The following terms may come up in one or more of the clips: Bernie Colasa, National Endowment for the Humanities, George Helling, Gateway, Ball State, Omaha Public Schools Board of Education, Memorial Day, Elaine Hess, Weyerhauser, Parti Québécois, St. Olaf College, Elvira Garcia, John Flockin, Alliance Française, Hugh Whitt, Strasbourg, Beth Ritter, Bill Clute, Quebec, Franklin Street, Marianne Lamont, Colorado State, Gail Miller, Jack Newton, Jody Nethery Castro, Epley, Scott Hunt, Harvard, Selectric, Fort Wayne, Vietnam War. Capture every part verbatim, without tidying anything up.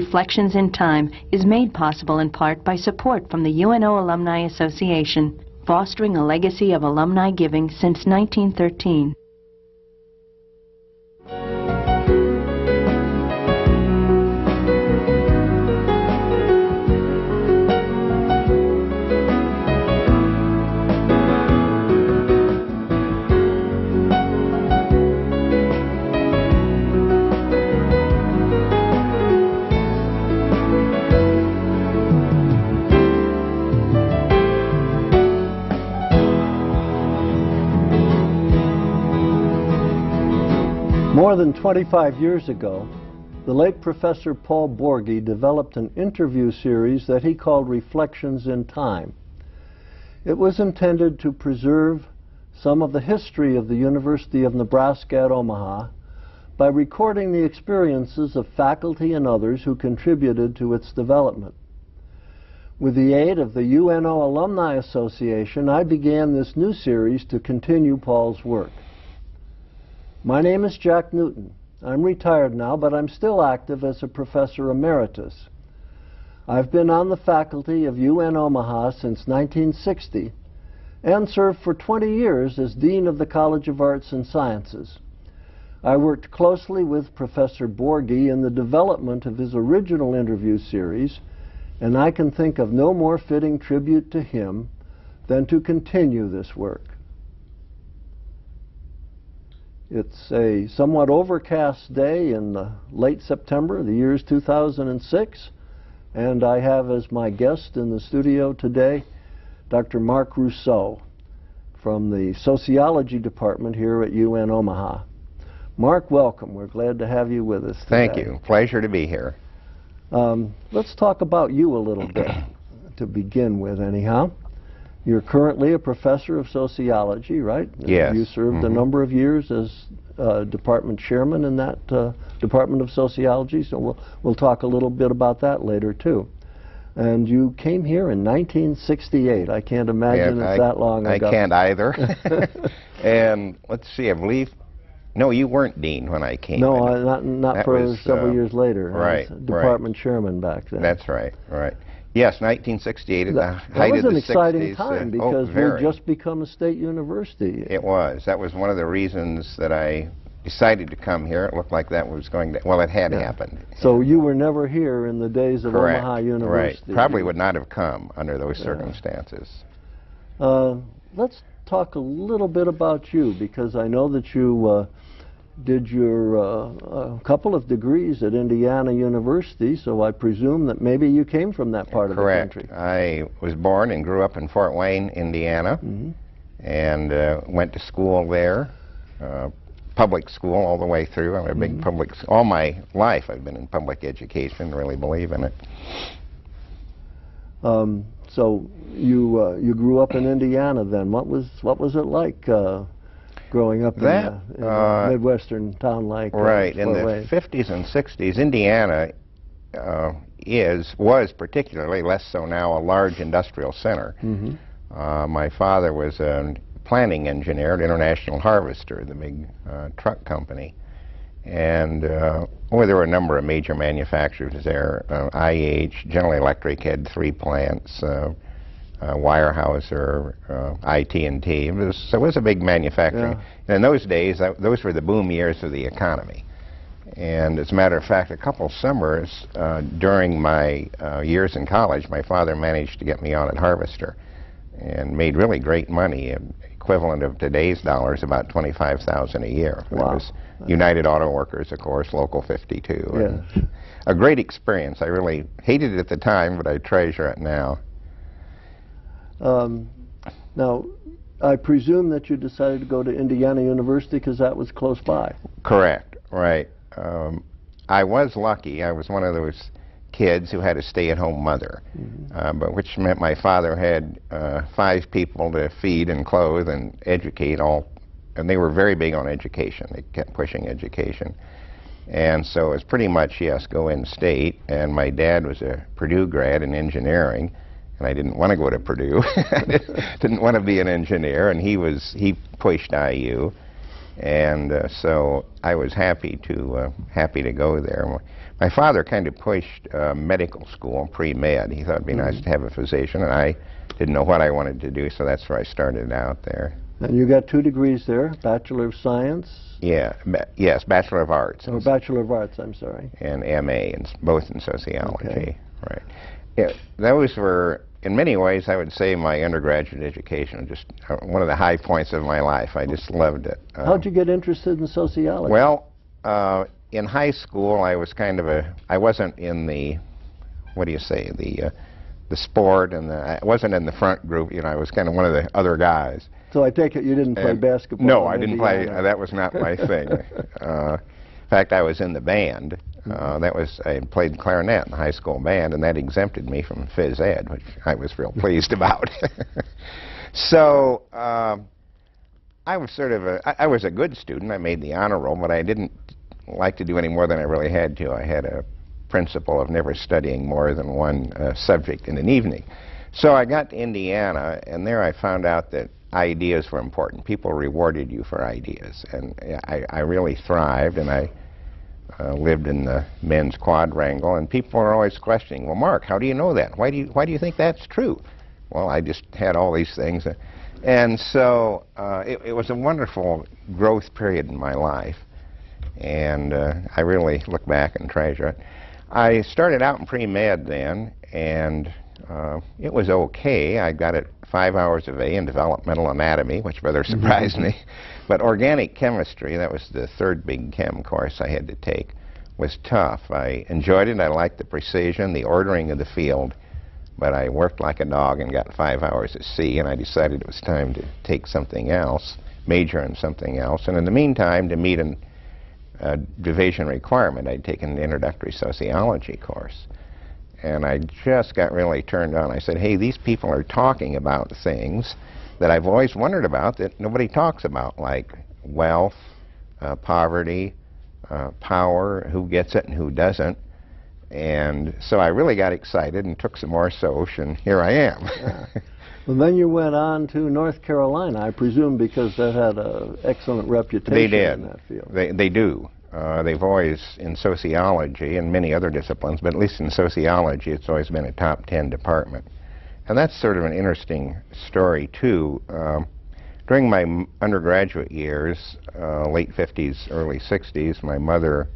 Reflections in Time is made possible in part by support from the U N O Alumni Association, fostering a legacy of alumni giving since nineteen thirteen. More than twenty-five years ago, the late Professor Paul Borghi developed an interview series that he called Reflections in Time. It was intended to preserve some of the history of the University of Nebraska at Omaha by recording the experiences of faculty and others who contributed to its development. With the aid of the U N O Alumni Association, I began this new series to continue Paul's work. My name is Jack Newton. I'm retired now, but I'm still active as a professor emeritus. I've been on the faculty of U N Omaha since nineteen sixty and served for twenty years as Dean of the College of Arts and Sciences. I worked closely with Professor Borghi in the development of his original interview series, and I can think of no more fitting tribute to him than to continue this work. It's a somewhat overcast day in the late September, the year's two thousand six, and I have as my guest in the studio today Doctor Mark Rousseau from the Sociology Department here at U N Omaha. Mark, welcome. We're glad to have you with us today. Thank you. Pleasure to be here. Um, let's talk about you a little bit to begin with, anyhow. You're currently a professor of sociology, right? Yes. You served mm-hmm. a number of years as uh, department chairman in that uh, Department of Sociology, so we'll, we'll talk a little bit about that later, too. And you came here in nineteen sixty-eight. I can't imagine yeah, it's I, that long I ago. I can't either. And let's see, I believe... No, you weren't dean when I came. No, I, not, not for was, several uh, years later. Right, I was department right. chairman back then. That's right, right. Yes, nineteen sixty-eight, at the height of the sixties. That was an exciting time because we had just become a state university. It was. That was one of the reasons that I decided to come here. It looked like that was going to, well, it had yeah. happened. So you were never here in the days of Correct. Omaha University. Right. Probably would not have come under those yeah. circumstances. Uh, let's talk a little bit about you, because I know that you uh, did your uh, a couple of degrees at Indiana University, so I presume that maybe you came from that part Correct. Of the country. I was born and grew up in Fort Wayne, Indiana, mm-hmm. and uh, went to school there, uh, public school all the way through. I'm a mm-hmm. big public, all my life I've been in public education, really believe in it. Um, so you uh, you grew up in Indiana then. What was, what was it like? Uh, growing up that, in, a, in uh, a Midwestern town like that. Right, in the way. fifties and sixties, Indiana uh, is, was particularly, less so now, a large industrial center. Mm-hmm. uh, my father was a planning engineer at International Harvester, the big uh, truck company. And uh, well, there were a number of major manufacturers there. Uh, I H, General Electric had three plants. Uh, Uh, Weyerhauser, uh, I T and T. It was, so it was a big manufacturing. Yeah. And in those days, that, those were the boom years of the economy. And as a matter of fact, a couple summers uh, during my uh, years in college, my father managed to get me on at Harvester and made really great money, equivalent of today's dollars, about twenty-five thousand dollars a year. Wow. It was United Auto Workers, of course, Local fifty-two. Yeah. And a great experience. I really hated it at the time, but I treasure it now. Um, now, I presume that you decided to go to Indiana University because that was close by. Correct, right. Um, I was lucky. I was one of those kids who had a stay-at-home mother, mm-hmm. uh, but which meant my father had uh, five people to feed and clothe and educate all, and they were very big on education. They kept pushing education. And so it was pretty much, yes, go in state, and my dad was a Purdue grad in engineering, and I didn't want to go to Purdue. I didn't want to be an engineer, and he was, he pushed I U. And uh, so I was happy to uh, happy to go there. My father kind of pushed uh, medical school, pre-med. He thought it'd be mm-hmm. nice to have a physician, and I didn't know what I wanted to do, so that's where I started out there. And you got two degrees there, Bachelor of Science? Yeah, ba yes, Bachelor of Arts. Oh, Bachelor of Arts, I'm sorry. And M A, and both in sociology. Okay. Right. Yeah, those were, in many ways, I would say my undergraduate education was just one of the high points of my life. I just loved it. Um, How'd you get interested in sociology? Well, uh, in high school, I was kind of a, I wasn't in the, what do you say, the, uh, the sport, and the, I wasn't in the front group, you know, I was kind of one of the other guys. So I take it you didn't play and basketball? No, I didn't Indiana. play. Uh, that was not my thing. Uh, in fact, I was in the band. Uh, that was, I had played clarinet in the high school band, and that exempted me from phys ed, which I was real pleased about. So um, I was sort of a, I, I was a good student. I made the honor roll, but I didn't like to do any more than I really had to. I had a principle of never studying more than one uh, subject in an evening. So I got to Indiana, and there I found out that ideas were important. People rewarded you for ideas, and I, I really thrived, and I Uh, lived in the men's quadrangle, and people are always questioning, well, Mark, how do you know that? Why do you, why do you think that's true? Well, I just had all these things. Uh, and so uh, it, it was a wonderful growth period in my life, and uh, I really look back and treasure it. I started out in pre-med then, and uh, it was okay. I got it five hours of A in developmental anatomy, which rather surprised me. But organic chemistry, that was the third big chem course I had to take, was tough. I enjoyed it. I liked the precision, the ordering of the field, but I worked like a dog and got five hours of C, and I decided it was time to take something else, major in something else. And in the meantime, to meet a uh, division requirement, I'd taken an introductory sociology course. And I just got really turned on. I said, hey, these people are talking about things that I've always wondered about that nobody talks about, like wealth, uh, poverty, uh, power, who gets it and who doesn't. And so I really got excited and took some more soch, and here I am. Yeah. Well, then you went on to North Carolina, I presume, because that had an excellent reputation they did. in that field. They, they do. Uh, they've always, in sociology and many other disciplines, but at least in sociology, it's always been a top ten department. And that's sort of an interesting story, too. Um, during my m undergraduate years, uh, late fifties, early sixties, my mother,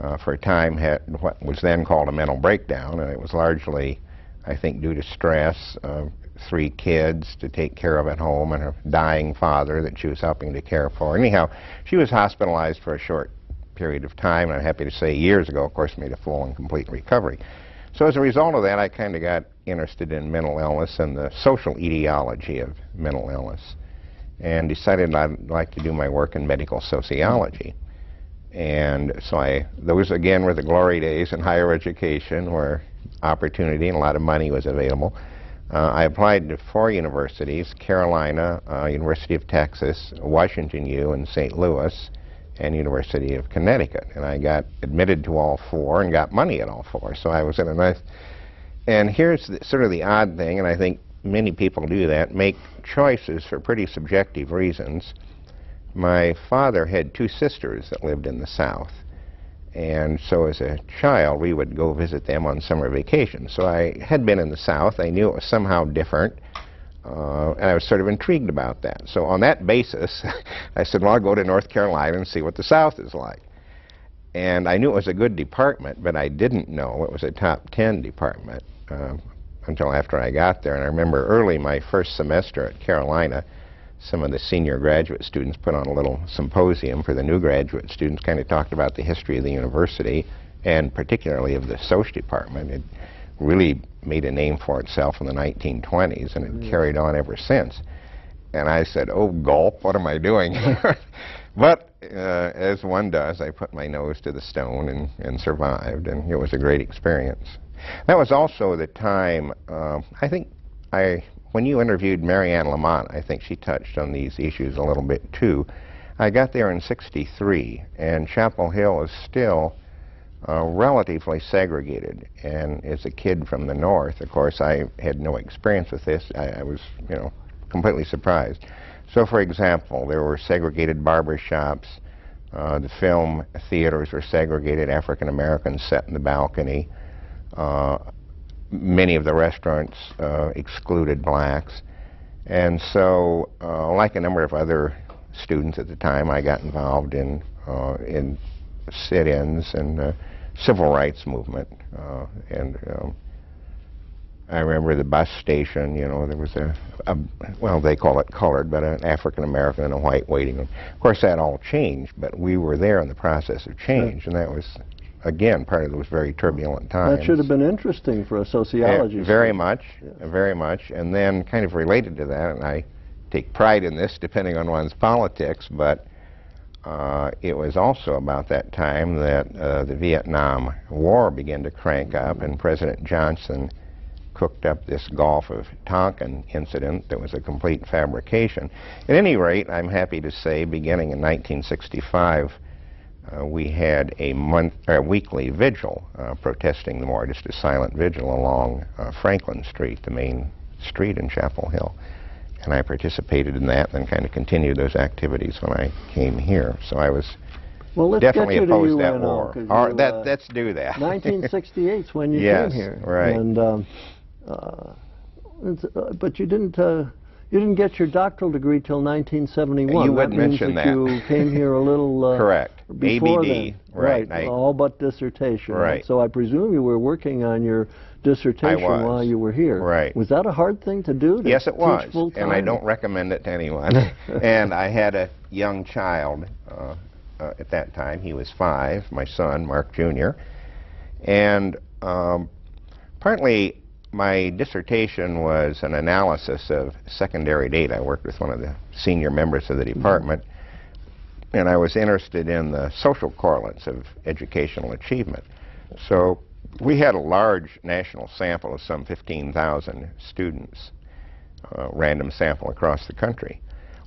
uh, for a time, had what was then called a mental breakdown, and it was largely, I think, due to stress, uh, three kids to take care of at home, and her dying father that she was helping to care for. Anyhow, she was hospitalized for a short period of time, and I'm happy to say years ago, of course, made a full and complete recovery. So as a result of that, I kind of got interested in mental illness and the social etiology of mental illness, and decided I'd like to do my work in medical sociology. And so I, those again were the glory days in higher education where opportunity and a lot of money was available. Uh, I applied to four universities, Carolina, uh, University of Texas, Washington U in Saint Louis, and University of Connecticut, and I got admitted to all four and got money at all four, so I was in a nice. And here's the, sort of the odd thing, and I think many people do that, make choices for pretty subjective reasons. My father had two sisters that lived in the South, and so as a child we would go visit them on summer vacation. So I had been in the South, I knew it was somehow different, Uh, and I was sort of intrigued about that. So on that basis, I said, well, I'll go to North Carolina and see what the South is like. And I knew it was a good department, but I didn't know it was a top ten department um, until after I got there. And I remember early my first semester at Carolina, some of the senior graduate students put on a little symposium for the new graduate students, kind of talked about the history of the university and particularly of the social department. It really made a name for itself in the nineteen twenties, and it mm. carried on ever since. And I said, oh, gulp, what am I doing? But uh, as one does, I put my nose to the stone and, and survived, and it was a great experience. That was also the time, uh, I think, I when you interviewed Marianne Lamont, I think she touched on these issues a little bit too. I got there in sixty-three, and Chapel Hill is still Uh, relatively segregated, and as a kid from the north, of course, I had no experience with this. I, I was, you know, completely surprised. So, for example, there were segregated barber shops. Uh, the film theaters were segregated. African Americans sat in the balcony. Uh, many of the restaurants uh, excluded blacks. And so, uh, like a number of other students at the time, I got involved in, uh, in sit-ins and uh, civil rights movement. Uh, and um, I remember the bus station, you know, there was a, a well, they call it colored, but an African-American and a white waiting room. Of course, that all changed, but we were there in the process of change, and that was, again, part of those very turbulent times. That should have been interesting for a sociologist. Uh, very much, yeah. very much. And then kind of related to that, and I take pride in this, depending on one's politics, but uh, it was also about that time that uh, the Vietnam War began to crank up, and President Johnson cooked up this Gulf of Tonkin incident that was a complete fabrication. At any rate, I'm happy to say, beginning in nineteen sixty-five, uh, we had a month, or a weekly vigil uh, protesting the war, just a silent vigil along uh, Franklin Street, the main street in Chapel Hill. And I participated in that and kind of continued those activities when I came here. So I was well, let's definitely opposed that war. Or you, that, uh, let's do that. nineteen sixty-eight's when you yes, came here. Right. And, um, Uh, uh, but you didn't uh, you didn't get your doctoral degree till nineteen seventy-one. You wouldn't mention that. You came here a little uh, correct before A B D, then. right? right. I, all but dissertation. Right. And so I presume you were working on your dissertation while you were here. Right. Was that a hard thing to do? To yes, it was, and I don't recommend it to anyone. And I had a young child uh, uh, at that time. He was five. My son, Mark Junior, and um, partly. My dissertation was an analysis of secondary data. I worked with one of the senior members of the department, and I was interested in the social correlates of educational achievement. So we had a large national sample of some fifteen thousand students, uh, random sample across the country.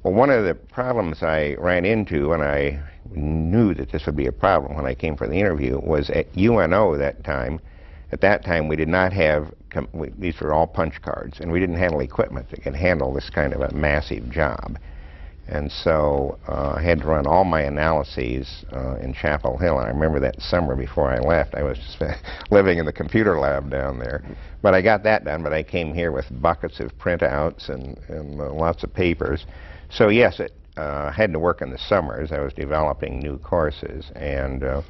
Well, one of the problems I ran into, and I knew that this would be a problem when I came for the interview, was at U N O that time. At that time, we did not have, com we, these were all punch cards, and we didn't handle equipment that could handle this kind of a massive job. And so uh, I had to run all my analyses uh, in Chapel Hill. And I remember that summer before I left, I was living in the computer lab down there. But I got that done, but I came here with buckets of printouts and, and uh, lots of papers. So yes, it uh, had to work in the summers. I was developing new courses, and uh,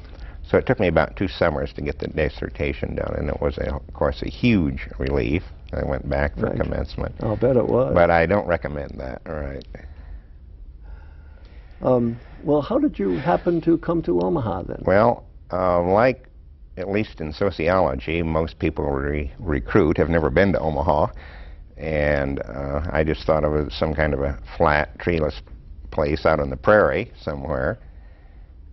so it took me about two summers to get the dissertation done, and it was, a, of course, a huge relief. I went back for right. commencement. I'll bet it was. But I don't recommend that, all right. Um, well, how did you happen to come to Omaha, then? Well, uh, like, at least in sociology, most people re recruit have never been to Omaha, and uh, I just thought of it as some kind of a flat, treeless place out on the prairie somewhere,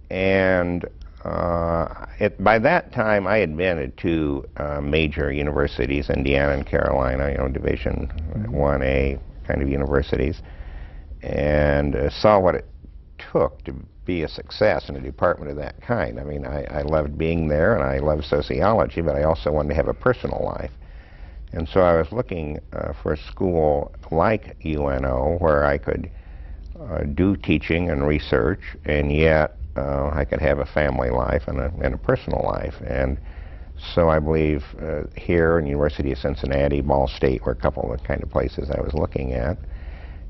and Uh, it, by that time, I had been at two uh, major universities, Indiana and Carolina, you know, Division one A kind of universities, and uh, saw what it took to be a success in a department of that kind. I mean, I, I loved being there, and I loved sociology, but I also wanted to have a personal life. And so I was looking uh, for a school like U N O where I could uh, do teaching and research, and yet Uh, I could have a family life and a, and a personal life. And so I believe uh, here in University of Cincinnati, Ball State were a couple of the kind of places I was looking at.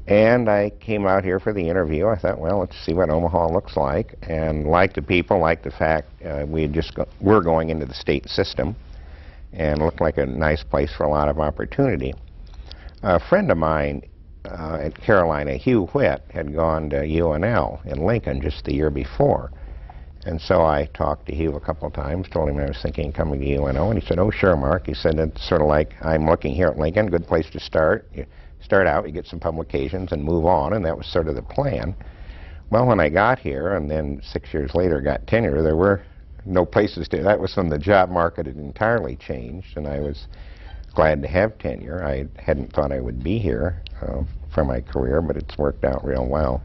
And I came out here for the interview. I thought, well, let's see what Omaha looks like. And like the people, like the fact uh, we had just go were going into the state system, and looked like a nice place for a lot of opportunity. A friend of mine Uh, at Carolina, Hugh Whitt, had gone to U N L in Lincoln just the year before. And so I talked to Hugh a couple of times, told him I was thinking of coming to U N O, and he said, oh, sure, Mark. He said, it's sort of like I'm looking here at Lincoln, good place to start. You start out, you get some publications, and move on, and that was sort of the plan. Well, when I got here, and then six years later got tenure, there were no places to, that was when the job market had entirely changed, and I was glad to have tenure. I hadn't thought I would be here uh, for my career, but it's worked out real well.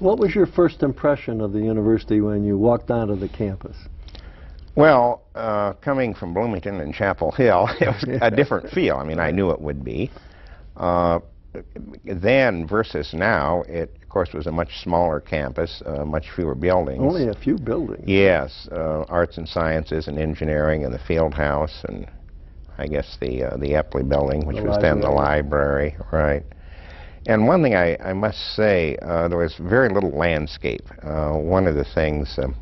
What was your first impression of the university when you walked onto the campus? Well, uh, coming from Bloomington and Chapel Hill, it was a different feel. I mean, I knew it would be. Uh, then versus now, it of course was a much smaller campus, uh, much fewer buildings. Only a few buildings. Yes, uh, arts and sciences and engineering and the field house and I guess the uh, the Epley building, which the was library. then the library, right. And one thing I, I must say, uh, there was very little landscape. Uh, one of the things, um,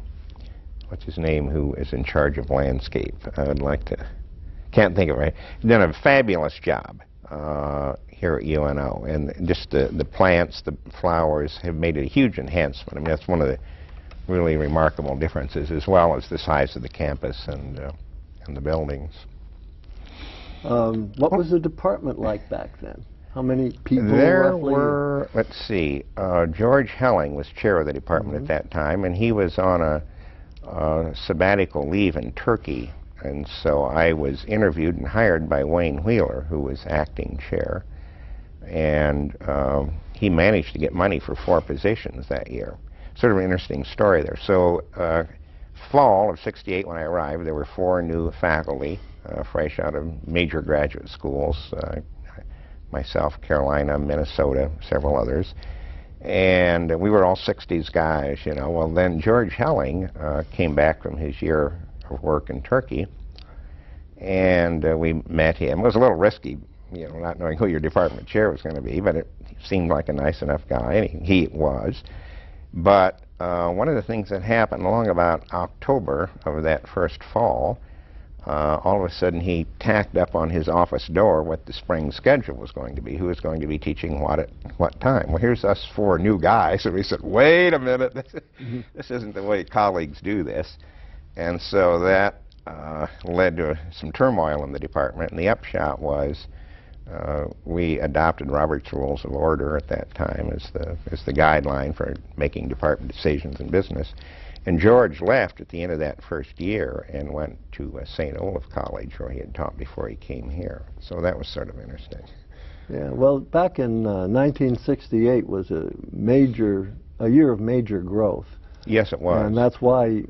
what's his name, who is in charge of landscape? I'd like to, can't think of it. He's done a fabulous job uh, here at U N O, and just the, the plants, the flowers have made a huge enhancement. I mean, that's one of the really remarkable differences, as well as the size of the campus and, uh, and the buildings. Um, what was the department like back then? How many people there roughly? were? Let's see. Uh, George Helling was chair of the department mm-hmm. at that time, and he was on a, a sabbatical leave in Turkey. And so I was interviewed and hired by Wayne Wheeler, who was acting chair. And uh, he managed to get money for four positions that year. Sort of an interesting story there. So uh, fall of sixty-eight, when I arrived, there were four new faculty, uh, fresh out of major graduate schools. Uh, myself, Carolina, Minnesota, several others, and uh, we were all sixties guys, you know. Well, then George Helling uh, came back from his year of work in Turkey, and uh, we met him. It was a little risky, you know, not knowing who your department chair was going to be, but it seemed like a nice enough guy, and he was. But uh, one of the things that happened along about October of that first fall, Uh, all of a sudden he tacked up on his office door what the spring schedule was going to be, who was going to be teaching what at what time. Well, here's us four new guys, and we said, wait a minute, mm-hmm. this isn't the way colleagues do this. And so that uh, led to some turmoil in the department, and the upshot was uh, we adopted Robert's Rules of Order at that time as the, as the guideline for making department decisions in business. And George left at the end of that first year and went to uh, Saint Olaf College, where he had taught before he came here. So that was sort of interesting. Yeah, well, back in uh, nineteen sixty-eight was a major, a year of major growth. Yes, it was. And that's why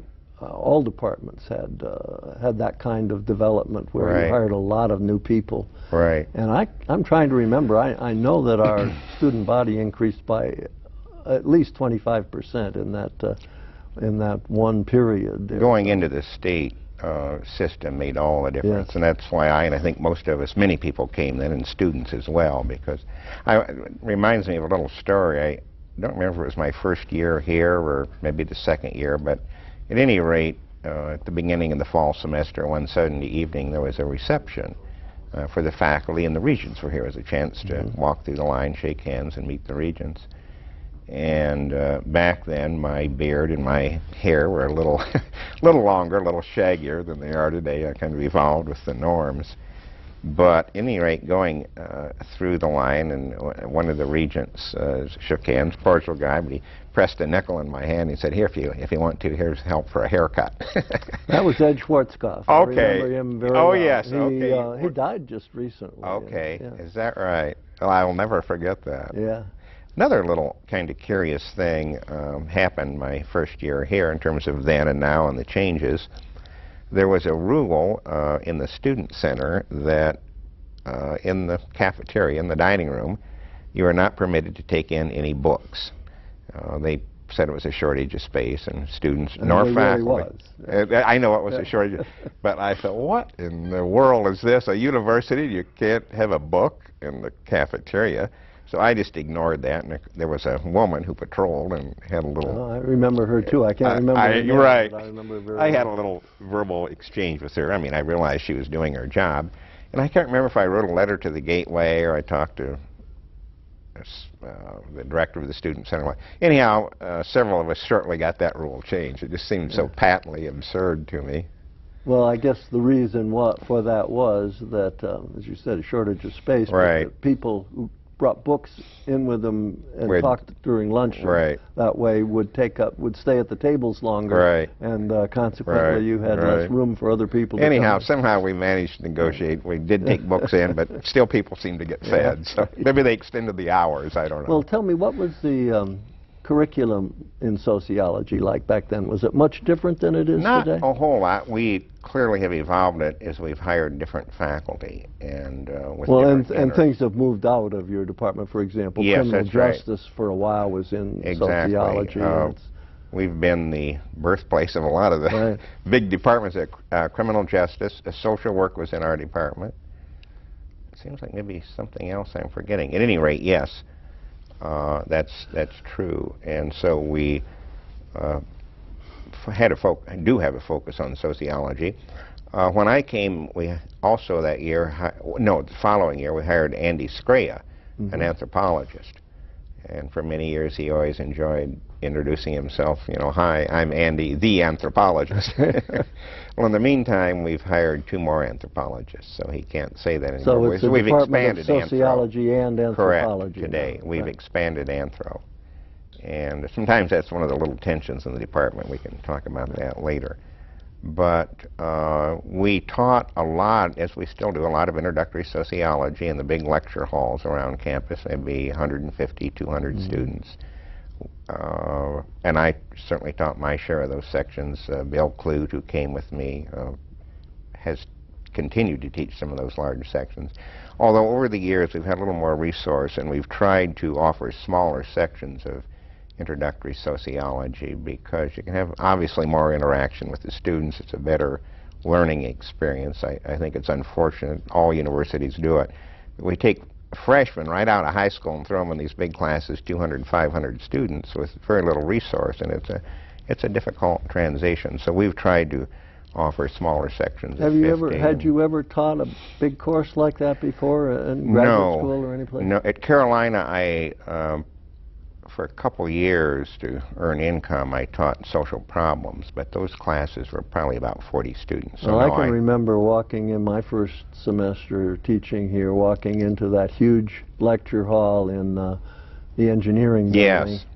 uh, all departments had uh, had that kind of development, where right. you hired a lot of new people. Right. And I, I'm trying to remember, I, I know that our student body increased by at least twenty-five percent in that uh, in that one period. Going into the state uh, system made all the difference, yes. and that's why I, and I think most of us, many people came then, and students as well, because I, it reminds me of a little story. I don't remember if it was my first year here or maybe the second year, but at any rate, uh, at the beginning of the fall semester, one Sunday evening, there was a reception uh, for the faculty, and the regents were here. As a chance mm-hmm. to walk through the line, shake hands, and meet the regents. And uh, back then, my beard and my hair were a little, little longer, a little shaggier than they are today. I kind of evolved with the norms. But at any rate, going uh, through the line, and w one of the regents uh, shook hands, cordial guy, but he pressed a nickel in my hand. He said, "Here, if you if you want to, here's help for a haircut." That was Ed Schwarzkopf. Okay. I remember him very well. Oh yes. He, okay. Uh, he died just recently. Okay. Yeah. Is that right? Well, I'll never forget that. Yeah. Another little kind of curious thing um, happened my first year here in terms of then and now and the changes. There was a rule uh, in the student center that uh, in the cafeteria, in the dining room, you were not permitted to take in any books. Uh, they said it was a shortage of space, and students, and nor faculty. Really was. I know it was a shortage, but I thought, what in the world is this? A university, you can't have a book in the cafeteria. So I just ignored that, and there was a woman who patrolled and had a little... Oh, I remember her, too. I can't I, remember I, her name, right. I remember very I well. had a little verbal exchange with her. I mean, I realized she was doing her job. And I can't remember if I wrote a letter to the Gateway or I talked to uh, the director of the Student Center. Anyhow, uh, several of us shortly got that rule changed. It just seemed yeah. so patently absurd to me. Well, I guess the reason what for that was that, um, as you said, a shortage of space. Right. But people who brought books in with them and We'd, talked during lunch. Right. That way would take up, would stay at the tables longer. Right. And uh, consequently right. you had right. less room for other people to Anyhow, come. somehow we managed to negotiate. We did take books in, but still people seemed to get fed. Yeah, so right. maybe they extended the hours, I don't know. Well, tell me, what was the, um, curriculum in sociology like back then? Was it much different than it is Not today? Not a whole lot. We clearly have evolved it as we've hired different faculty and uh, with well, and, and things have moved out of your department. For example, yes, criminal justice right. for a while was in exactly. sociology. Uh, we've been the birthplace of a lot of the right. big departments. At, uh, criminal justice, uh, social work was in our department. It seems like maybe something else I'm forgetting. At any rate, yes. Uh, that's that's true, and so we uh, f had a fo do have a focus on sociology. Uh, when I came, we also that year, hi no, the following year, we hired Andy Screa, mm-hmm. an anthropologist, and for many years he always enjoyed introducing himself. You know, hi, I'm Andy, the anthropologist. Well, in the meantime, we've hired two more anthropologists, so he can't say that anymore. So it's the we've Department expanded of Sociology anthro. and Anthropology. Correct, today. Now. We've right. expanded anthro. And sometimes that's one of the little tensions in the department. We can talk about that later. But uh, we taught a lot, as we still do, a lot of introductory sociology in the big lecture halls around campus. There'd be a hundred fifty, two hundred mm. students. Uh, and I certainly taught my share of those sections. Uh, Bill Clute, who came with me, uh, has continued to teach some of those large sections. Although over the years we've had a little more resource and we've tried to offer smaller sections of introductory sociology because you can have obviously more interaction with the students. It's a better learning experience. I, I think it's unfortunate. All universities do it. We take freshmen right out of high school and throw them in these big classes, two hundred, five hundred students with very little resource, and it's a it's a difficult transition. So we've tried to offer smaller sections. Have you ever had you ever taught a big course like that before in graduate school or any place? No. At Carolina, I um, for a couple years to earn income, I taught social problems, but those classes were probably about forty students. So well, I can I remember walking in my first semester teaching here, walking into that huge lecture hall in uh, the engineering building. Yes.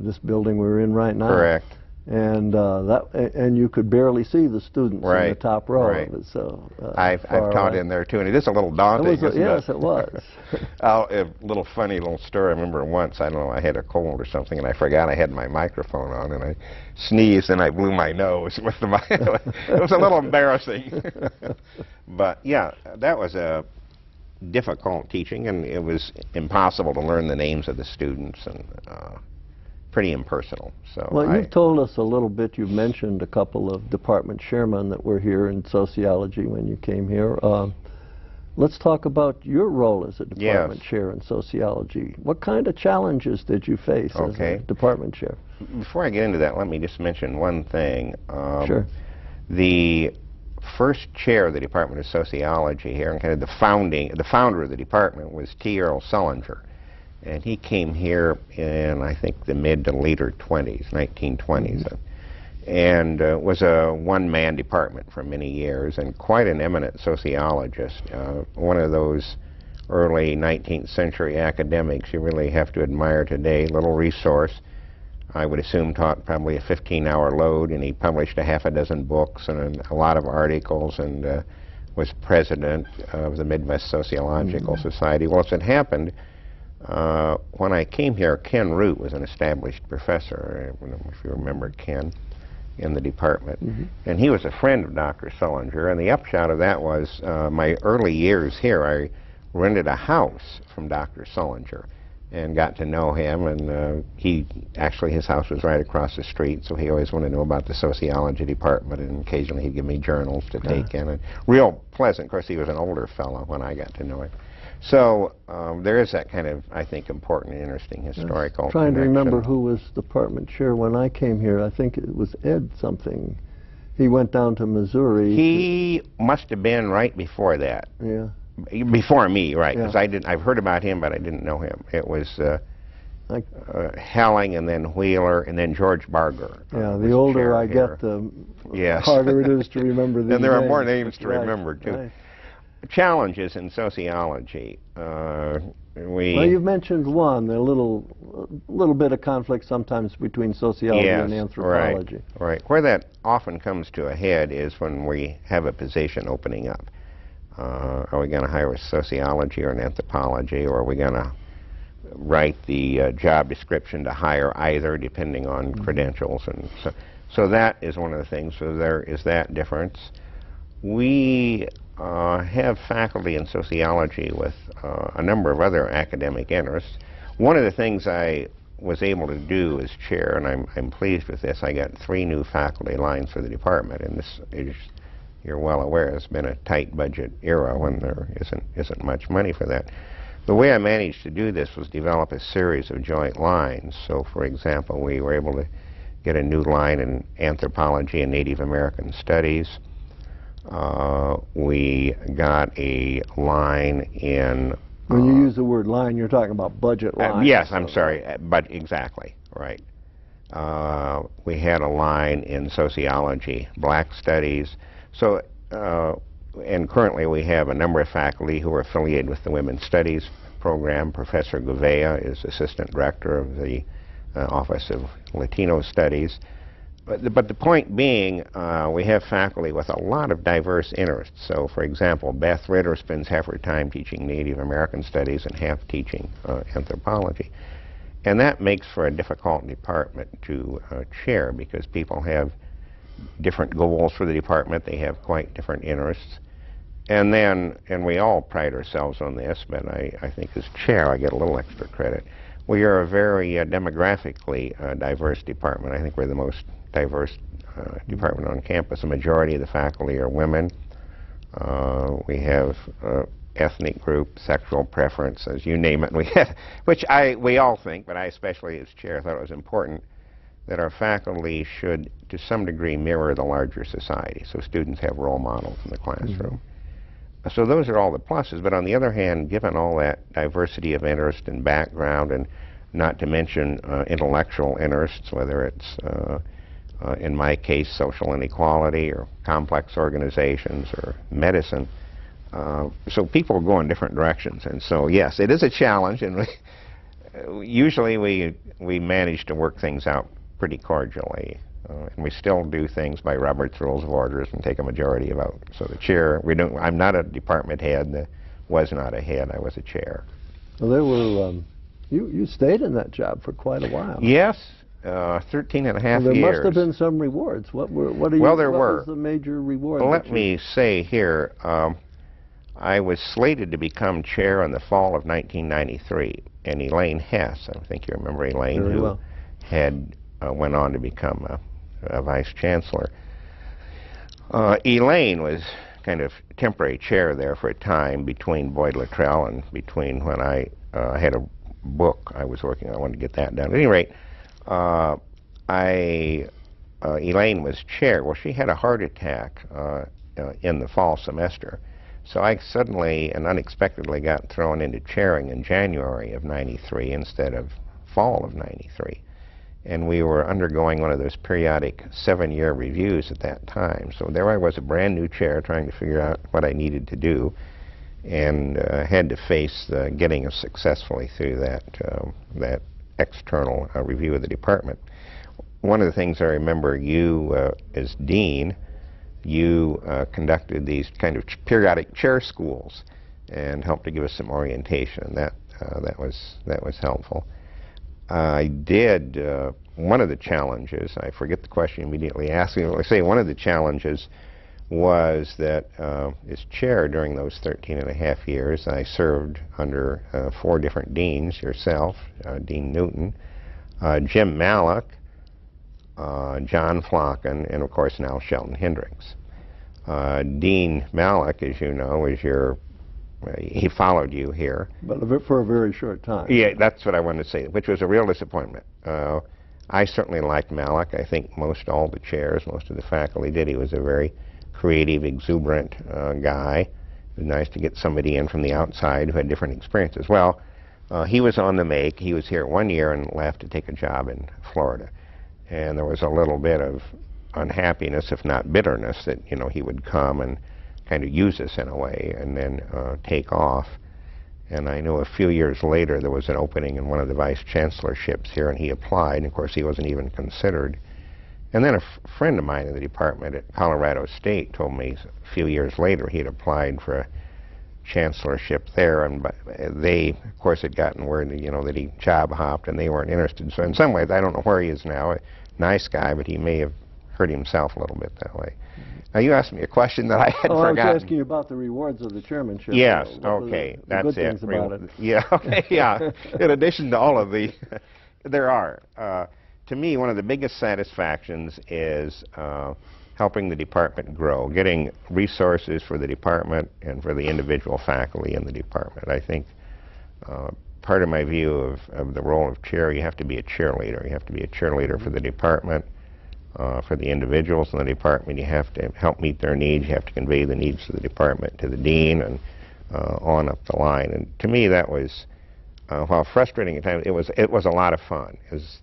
This building we're in right now. Correct. And uh, that, and you could barely see the students right. in the top row right. of it. So uh, I've I've taught right. in there too, and it is a little daunting. It was a, yes, it, it was. I'll, a little funny little story. I remember once I don't know I had a cold or something, and I forgot I had my microphone on, and I sneezed and I blew my nose with the mic. It was a little embarrassing, but yeah, that was a difficult teaching, and it was impossible to learn the names of the students and. Uh, pretty impersonal. So well, I you've told us a little bit, you've mentioned a couple of department chairmen that were here in sociology when you came here. Uh, let's talk about your role as a department yes. chair in sociology. What kind of challenges did you face okay. as a department chair? Before I get into that, let me just mention one thing. Um, sure. The first chair of the Department of Sociology here, and kind of the founding, the founder of the department was T. Earl Sullenger. And he came here in, I think, the mid to later twenties, nineteen twenties, mm-hmm. and uh, was a one-man department for many years and quite an eminent sociologist, uh, one of those early nineteenth century academics you really have to admire today, little resource. I would assume taught probably a fifteen hour load, and he published a half a dozen books and a lot of articles and uh, was president of the Midwest Sociological mm-hmm. Society. Well, as it happened, Uh, when I came here, Ken Root was an established professor, if you remember Ken, in the department. Mm-hmm. And he was a friend of Doctor Sullenger, and the upshot of that was uh, my early years here, I rented a house from Doctor Sullenger and got to know him, and uh, he, actually his house was right across the street, so he always wanted to know about the sociology department, and occasionally he'd give me journals to take uh-huh. in. And real pleasant, of course he was an older fellow when I got to know him. So um, there is that kind of, I think, important and interesting historical connection. Trying to remember who was department chair when I came here. I think it was Ed something. He went down to Missouri. He must have been right before that. Yeah. Before me, right? Because yeah. I didn't. I've heard about him, but I didn't know him. It was uh, like, uh, Helling, and then Wheeler, and then George Barger. Yeah. Uh, the older I here. get, the yes. harder it is to remember. Then there names. are more names to right, remember too. Right. Challenges in sociology. Uh, we well, you've mentioned one, a little, little bit of conflict sometimes between sociology yes, and anthropology. Right, right. Where that often comes to a head is when we have a position opening up. Uh, are we going to hire a sociology or an anthropology, or are we going to write the uh, job description to hire either, depending on credentials. And so, so that is one of the things. So there is that difference. We uh, have faculty in sociology with uh, a number of other academic interests. One of the things I was able to do as chair, and I'm, I'm pleased with this, I got three new faculty lines for the department, and this is, you're well aware, it's been a tight budget era when there isn't, isn't much money for that. The way I managed to do this was develop a series of joint lines. So, for example, we were able to get a new line in anthropology and Native American studies. Uh, we got a line in... When you uh, use the word line, you're talking about budget line. Uh, yes, I'm sorry, but exactly, right. Uh, we had a line in sociology, black studies. So, uh, and currently we have a number of faculty who are affiliated with the Women's Studies program. Professor Gouveia is assistant director of the uh, Office of Latino Studies. But the, but the point being, uh, we have faculty with a lot of diverse interests. So, for example, Beth Ritter spends half her time teaching Native American Studies and half teaching uh, anthropology. And that makes for a difficult department to uh, chair, because people have different goals for the department. They have quite different interests. And then, and we all pride ourselves on this, but I, I think as chair I get a little extra credit. We are a very uh, demographically uh, diverse department. I think we're the most diverse uh, department on campus. The majority of the faculty are women. Uh, we have uh, ethnic group, sexual preferences, you name it. We have, which I, we all think, but I especially as chair thought it was important that our faculty should, to some degree, mirror the larger society, so students have role models in the classroom. Mm-hmm. So those are all the pluses, but on the other hand, given all that diversity of interest and background, and not to mention uh, intellectual interests, whether it's, uh, uh, in my case, social inequality, or complex organizations, or medicine, uh, so people go in different directions. And so, yes, it is a challenge, and we usually we, we manage to work things out pretty cordially, uh, and we still do things by Robert's Rules of Orders and take a majority vote. So the chair, we don't. I'm not a department head. Uh, was not a head. I was a chair. Well, there were. Um, you you stayed in that job for quite a while. Yes, uh, thirteen and a half well, there years. There must have been some rewards. What were what are you? Well, there what were. Was the major reward? Well, let me say here, um, I was slated to become chair in the fall of nineteen ninety-three, and Elaine Hess, I think you remember Elaine, Very who well. had. Uh, went on to become a, a vice chancellor. Uh, Elaine was kind of temporary chair there for a time between Boyd Luttrell and between when I uh, had a book I was working on. I wanted to get that done. At any rate, uh, I, uh, Elaine was chair. Well, she had a heart attack uh, uh, in the fall semester. So I suddenly and unexpectedly got thrown into chairing in January of ninety-three instead of fall of ninety-three. And we were undergoing one of those periodic seven-year reviews at that time. So there I was, a brand new chair, trying to figure out what I needed to do, and uh, had to face the getting us successfully through that, um, that external uh, review of the department. One of the things I remember, you uh, as dean, you uh, conducted these kind of ch periodic chair schools and helped to give us some orientation. That, uh, that, was, that was helpful. I did, uh, one of the challenges, I forget the question immediately asking, but I say one of the challenges was that uh, as chair during those thirteen and a half years, I served under uh, four different deans, yourself, uh, Dean Newton, uh, Jim Malik, uh, John Flockin, and of course now Shelton Hendricks. Uh, Dean Malik, as you know, is your he followed you here. But for a very short time. Yeah, that's what I wanted to say, which was a real disappointment. Uh, I certainly liked Malik. I think most all the chairs, most of the faculty did. He was a very creative, exuberant uh, guy. It was nice to get somebody in from the outside who had different experiences. Well, uh, he was on the make. He was here one year and left to take a job in Florida. And there was a little bit of unhappiness, if not bitterness, that, you know, he would come and kind of use us in a way and then uh, take off. And I know a few years later there was an opening in one of the vice chancellorships here, and he applied, and of course he wasn't even considered. And then a f friend of mine in the department at Colorado State told me a few years later he had applied for a chancellorship there, and they, of course, had gotten word that, you know, that he job hopped, and they weren't interested. So in some ways, I don't know where he is now. A nice guy, but he may have hurt himself a little bit that way. Mm-hmm. Now, you asked me a question that I had oh, forgotten. I was asking you about the rewards of the chairmanship. Yes, so okay, the, the that's good it. About Re it. Yeah, okay, yeah. In addition to all of the, there are. Uh, to me, one of the biggest satisfactions is uh, helping the department grow, getting resources for the department and for the individual faculty in the department. I think uh, part of my view of, of the role of chair, you have to be a cheerleader. You have to be a cheerleader for the department, uh, for the individuals in the department. You have to help meet their needs. You have to convey the needs of the department to the dean and uh, on up the line. And to me, that was, uh, while frustrating at times, it was, it was a lot of fun. As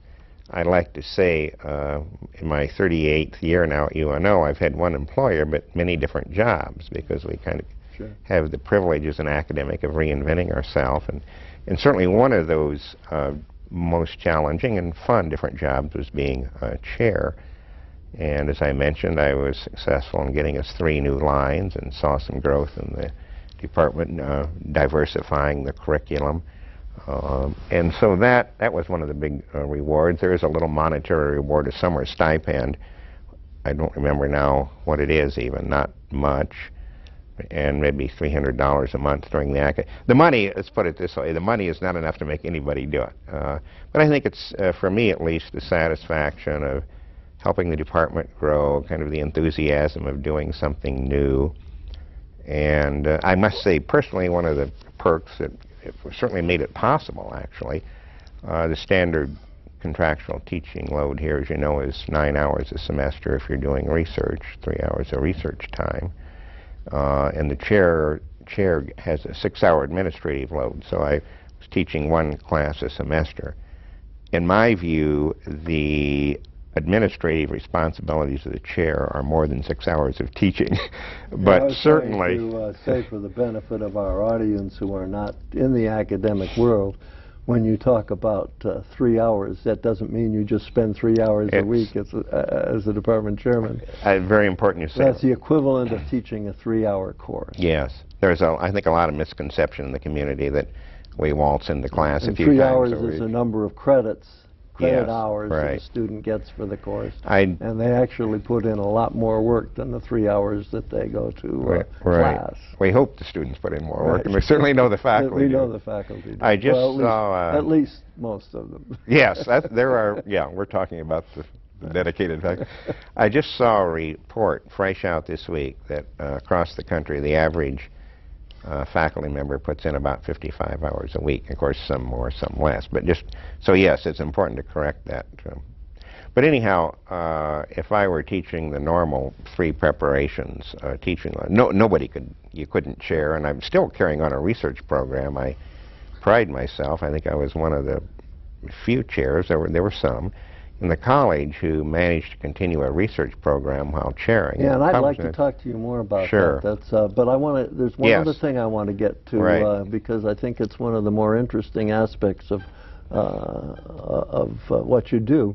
I like to say, uh, in my thirty-eighth year now at U N O, I've had one employer but many different jobs, because we kind of sure. have the privilege as an academic of reinventing ourselves. And, and certainly one of those uh, most challenging and fun different jobs was being a chair. And as I mentioned, I was successful in getting us three new lines and saw some growth in the department, uh, diversifying the curriculum. Um, and so that, that was one of the big uh, rewards. There is a little monetary reward, a summer stipend. I don't remember now what it is even, not much, and maybe three hundred dollars a month during the academic. The money, let's put it this way, the money is not enough to make anybody do it. Uh, but I think it's, uh, for me at least, the satisfaction of helping the department grow, kind of the enthusiasm of doing something new. And uh, I must say, personally, one of the perks that it certainly made it possible, actually. Uh, the standard contractual teaching load here, as you know, is nine hours a semester if you're doing research, three hours of research time. Uh, and the chair, chair has a six-hour administrative load, so I was teaching one class a semester. In my view, the administrative responsibilities of the chair are more than six hours of teaching, but yeah, I was certainly to, uh, say for the benefit of our audience who are not in the academic world, when you talk about uh, three hours, that doesn't mean you just spend three hours it's a week as a, uh, as a department chairman. Uh, very important you say. That's the equivalent of teaching a three-hour course. Yes, there's a, I think a lot of misconception in the community that we waltz into class and a few times. Three hours is a number of credits. Credit yes, hours right. that a student gets for the course, I'd and they actually put in a lot more work than the three hours that they go to right, uh, right. class. We hope the students put in more work, right. and we certainly know the faculty. We know do. the faculty. Do. I just well, at, least, saw, uh, at least most of them. Yes, that, there are. Yeah, we're talking about the, the dedicated faculty. I just saw a report fresh out this week that uh, across the country, the average Uh, faculty member puts in about fifty-five hours a week. Of course, some more, some less. But just so yes, it's important to correct that. Um, but anyhow, uh, if I were teaching the normal three preparations, uh, teaching no nobody could you couldn't chair, and I'm still carrying on a research program. I pride myself. I think I was one of the few chairs. There were there were some in the college who managed to continue a research program while chairing. Yeah, and I'd like to talk to you more about sure. that. That's, uh, but I want to, there's one yes. other thing I want to get to, right. uh, because I think it's one of the more interesting aspects of, uh, of uh, what you do.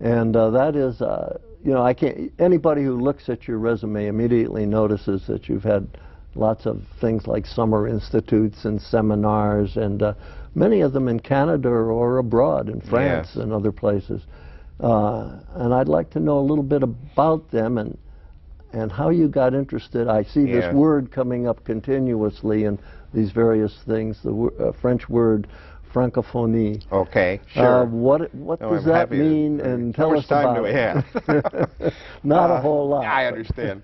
And uh, that is, uh, you know, I can't, anybody who looks at your resume immediately notices that you've had lots of things like summer institutes and seminars, and uh, many of them in Canada or abroad, in France yes. and other places. Uh, and I'd like to know a little bit about them and and how you got interested. I see yeah. this word coming up continuously in these various things, the w uh, French word Francophonie. Okay, sure. Uh, what what no, does I'm that mean? To, and tell us about it. How much time do we have? Not uh, a whole lot. I understand.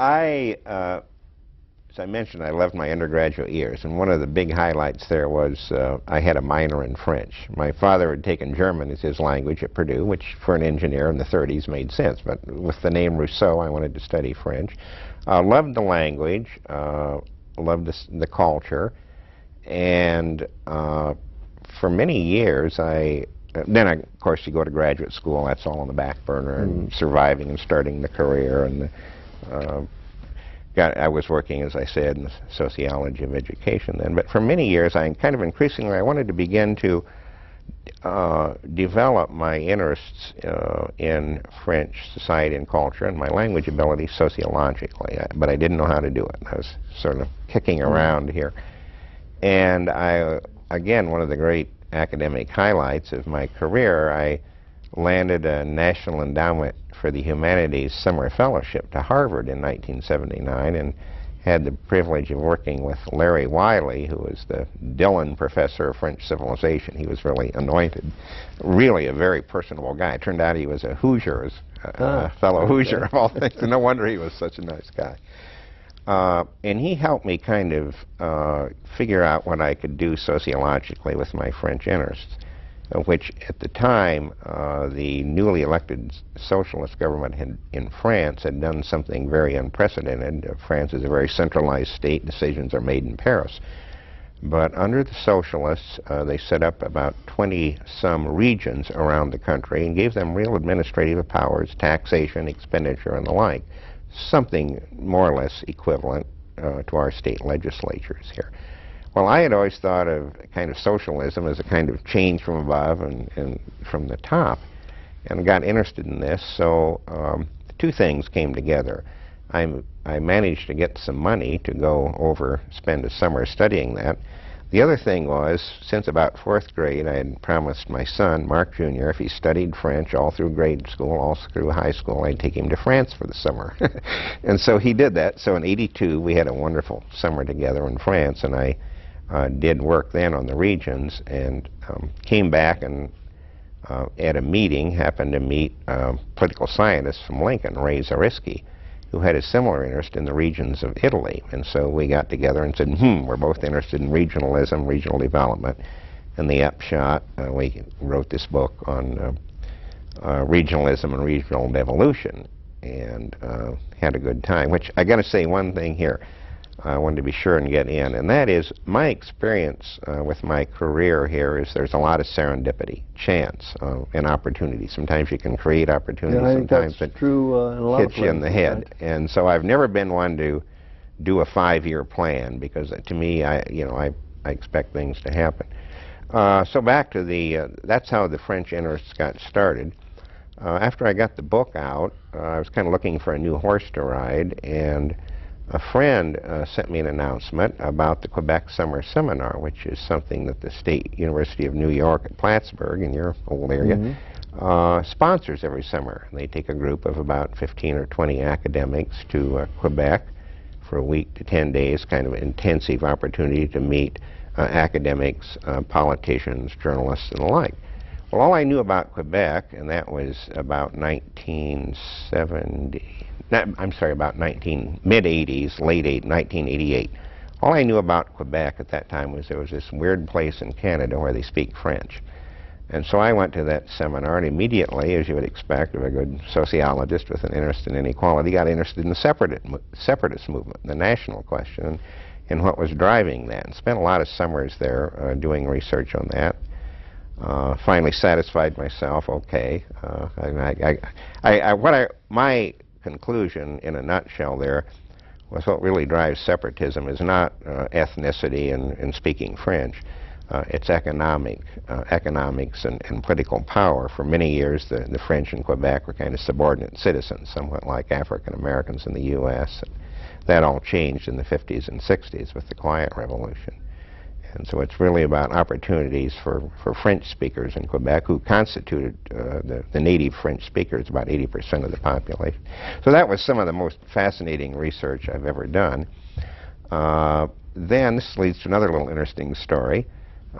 I... Uh, I mentioned I loved my undergraduate years, and one of the big highlights there was uh, I had a minor in French. My father had taken German as his language at Purdue, which for an engineer in the thirties made sense, but with the name Rousseau, I wanted to study French. I uh, loved the language, uh, loved the, the culture, and uh, for many years I, uh, then I, of course you go to graduate school, that's all on the back burner, and surviving and starting the career, and the, uh, I was working, as I said, in the sociology of education then, but for many years I kind of increasingly I wanted to begin to uh, develop my interests uh, in French society and culture and my language ability sociologically, I, but I didn't know how to do it. I was sort of kicking around here. And I, again, one of the great academic highlights of my career, I landed a National Endowment for the Humanities Summer Fellowship to Harvard in nineteen seventy-nine, and had the privilege of working with Larry Wiley, who was the Dillon Professor of French Civilization. He was really anointed, really a very personable guy. It turned out he was a Hoosier, a uh, uh, fellow okay. Hoosier of all things. No wonder he was such a nice guy. Uh, and he helped me kind of uh, figure out what I could do sociologically with my French interests, of which at the time uh, the newly elected socialist government had, in France had done something very unprecedented. France is a very centralized state. Decisions are made in Paris. But under the socialists, uh, they set up about twenty-some regions around the country and gave them real administrative powers, taxation, expenditure, and the like, something more or less equivalent uh, to our state legislatures here. Well, I had always thought of kind of socialism as a kind of change from above and, and from the top, and got interested in this, so um, two things came together. I, I managed to get some money to go over, spend a summer studying that. The other thing was, since about fourth grade, I had promised my son, Mark Junior, if he studied French all through grade school, all through high school, I'd take him to France for the summer. And so he did that. So in eighty-two, we had a wonderful summer together in France, and I Uh, did work then on the regions, and um, came back and uh, at a meeting happened to meet a political scientist from Lincoln, Ray Zariski, who had a similar interest in the regions of Italy. And so we got together and said, hmm, we're both interested in regionalism, regional development. And the upshot, uh, we wrote this book on uh, uh, regionalism and regional devolution, and uh, had a good time, which I got to say one thing here. I wanted to be sure and get in, and that is my experience uh, with my career here is there's a lot of serendipity, chance, uh, and opportunity. Sometimes you can create opportunity, yeah, sometimes it true, uh, in a lot hits of places, you in the head. Right? And so I've never been one to do a five-year plan, because to me, I, you know, I, I expect things to happen. Uh, so back to the, uh, that's how the French interests got started. Uh, after I got the book out, uh, I was kind of looking for a new horse to ride, and a friend uh, sent me an announcement about the Quebec Summer Seminar, which is something that the State University of New York at Plattsburgh, in your old area, mm-hmm. uh, sponsors every summer. They take a group of about fifteen or twenty academics to uh, Quebec for a week to ten days, kind of intensive opportunity to meet uh, academics, uh, politicians, journalists, and the like. Well, all I knew about Quebec, and that was about nineteen seventy. Not, I'm sorry, about nineteen, mid-eighties, late eight, nineteen eighty-eight. All I knew about Quebec at that time was there was this weird place in Canada where they speak French. And so I went to that seminar, and immediately, as you would expect of a good sociologist with an interest in inequality, got interested in the separatist, separatist movement, the national question, and, and what was driving that. And spent a lot of summers there uh, doing research on that. Uh, finally satisfied myself, okay. Uh, I, I, I, I, what I, my... conclusion, in a nutshell, there was what really drives separatism is not uh, ethnicity and, and speaking French. Uh, it's economic, uh, economics and, and political power. For many years, the, the French in Quebec were kind of subordinate citizens, somewhat like African Americans in the U S And that all changed in the fifties and sixties with the Quiet Revolution. And so it's really about opportunities for, for French speakers in Quebec, who constituted uh, the, the native French speakers, about eighty percent of the population. So that was some of the most fascinating research I've ever done. Uh, then this leads to another little interesting story,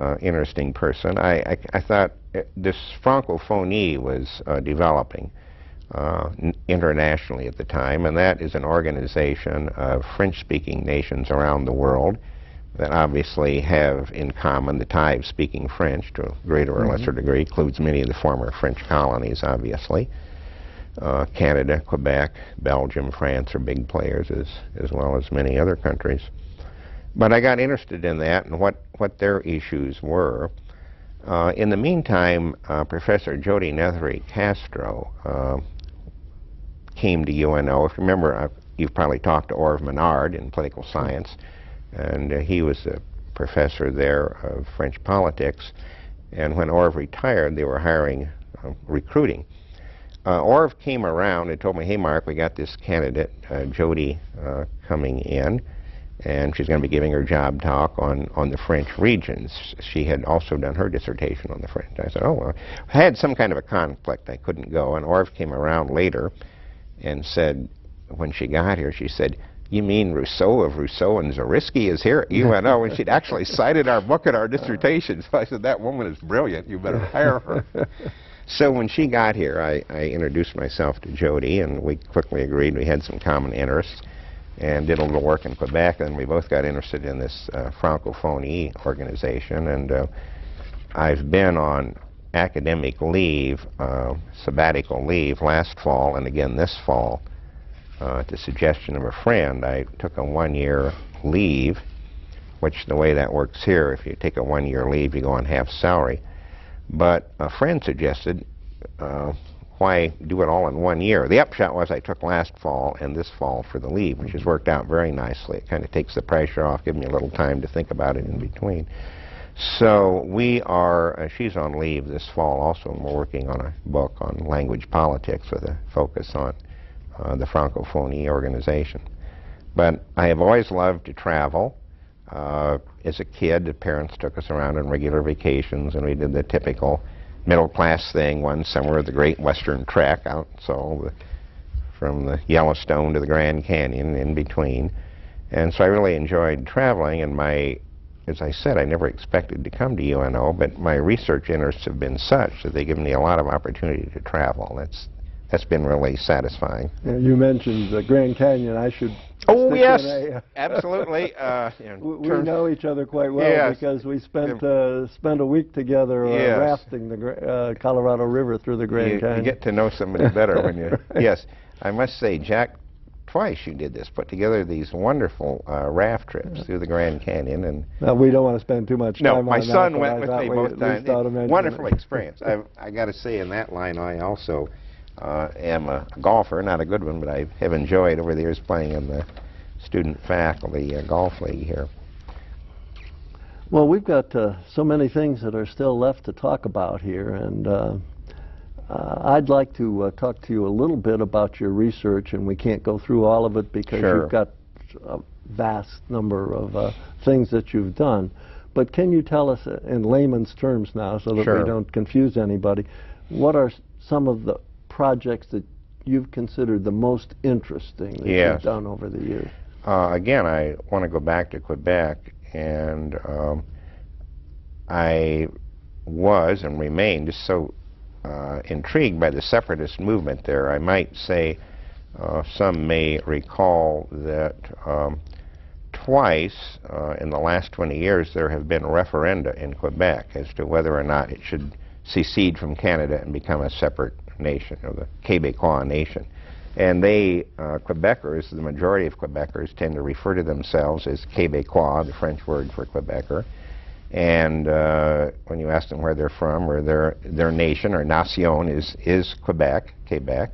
uh, interesting person. I, I, I thought it, this Francophonie was uh, developing uh, internationally at the time, and that is an organization of French-speaking nations around the world that obviously have in common the tie of speaking French to a greater or lesser mm-hmm. degree, includes many of the former French colonies, obviously. Uh, Canada, Quebec, Belgium, France are big players, as, as well as many other countries. But I got interested in that and what, what their issues were. Uh, in the meantime, uh, Professor Jody Nethery Castro uh, came to U N O. If you remember, uh, you've probably talked to Orv Menard in political science, and uh, he was a professor there of French politics, And when Orv retired, they were hiring, uh, recruiting. Uh, Orv came around and told me, hey, Mark, we got this candidate, uh, Jody, uh, coming in, and she's going to be giving her job talk on, on the French regions. She had also done her dissertation on the French. I said, oh, well, I had some kind of a conflict. I couldn't go. And Orv came around later and said, when she got here, she said, you mean Rousseau of Rousseau and Zariski is here at U N O? And she'd actually cited our book in our dissertation. So I said, that woman is brilliant. You better hire her. So when she got here, I, I introduced myself to Jody, and we quickly agreed we had some common interests and did a little work in Quebec, and we both got interested in this uh, Francophonie organization. And uh, I've been on academic leave, uh, sabbatical leave, last fall and again this fall. Uh, at the suggestion of a friend, I took a one-year leave, which the way that works here, if you take a one-year leave, you go on half salary. But a friend suggested, uh, why do it all in one year? The upshot was I took last fall and this fall for the leave, which has worked out very nicely. It kind of takes the pressure off, giving you a little time to think about it in between. So we are, uh, she's on leave this fall also, and we're working on a book on language politics with a focus on Uh, the Francophonie organization. But I have always loved to travel. Uh, as a kid, the parents took us around on regular vacations, and we did the typical middle-class thing, one summer, the Great Western Trek, out so the, from the Yellowstone to the Grand Canyon, in between. And so I really enjoyed traveling, and my, as I said, I never expected to come to U N O, but my research interests have been such that they give me a lot of opportunity to travel. That's That's been really satisfying. You mentioned the Grand Canyon. I should. Oh yes, a, absolutely. Uh, we know each other quite well, yes, because we spent uh, spent a week together uh, yes. rafting the uh, Colorado River through the Grand you, Canyon. You get to know somebody better when you. Right. Yes, I must say, Jack, twice you did this, put together these wonderful uh, raft trips through the Grand Canyon, and. Now, we don't want to spend too much time. No, my on son that, went with me both times. Wonderful it. experience. I I got to say, in that line, I also. I uh, am a golfer, not a good one, but I have enjoyed over the years playing in the student faculty uh, golf league here. Well, we've got uh, so many things that are still left to talk about here, and uh, uh, I'd like to uh, talk to you a little bit about your research, and we can't go through all of it because sure. you've got a vast number of uh, things that you've done. But can you tell us uh, in layman's terms now, so that sure. we don't confuse anybody, what are some of the projects that you've considered the most interesting that yes. you've done over the years? Uh, again, I want to go back to Quebec, and um, I was and remained so uh, intrigued by the separatist movement there. I might say uh, some may recall that um, twice uh, in the last twenty years there have been referenda in Quebec as to whether or not it should secede from Canada and become a separate nation, or the Québécois nation. And they, uh, Quebecers, the majority of Quebecers tend to refer to themselves as Québécois, the French word for Quebecer. And uh, when you ask them where they're from, or their their nation or nation is is Quebec, Quebec.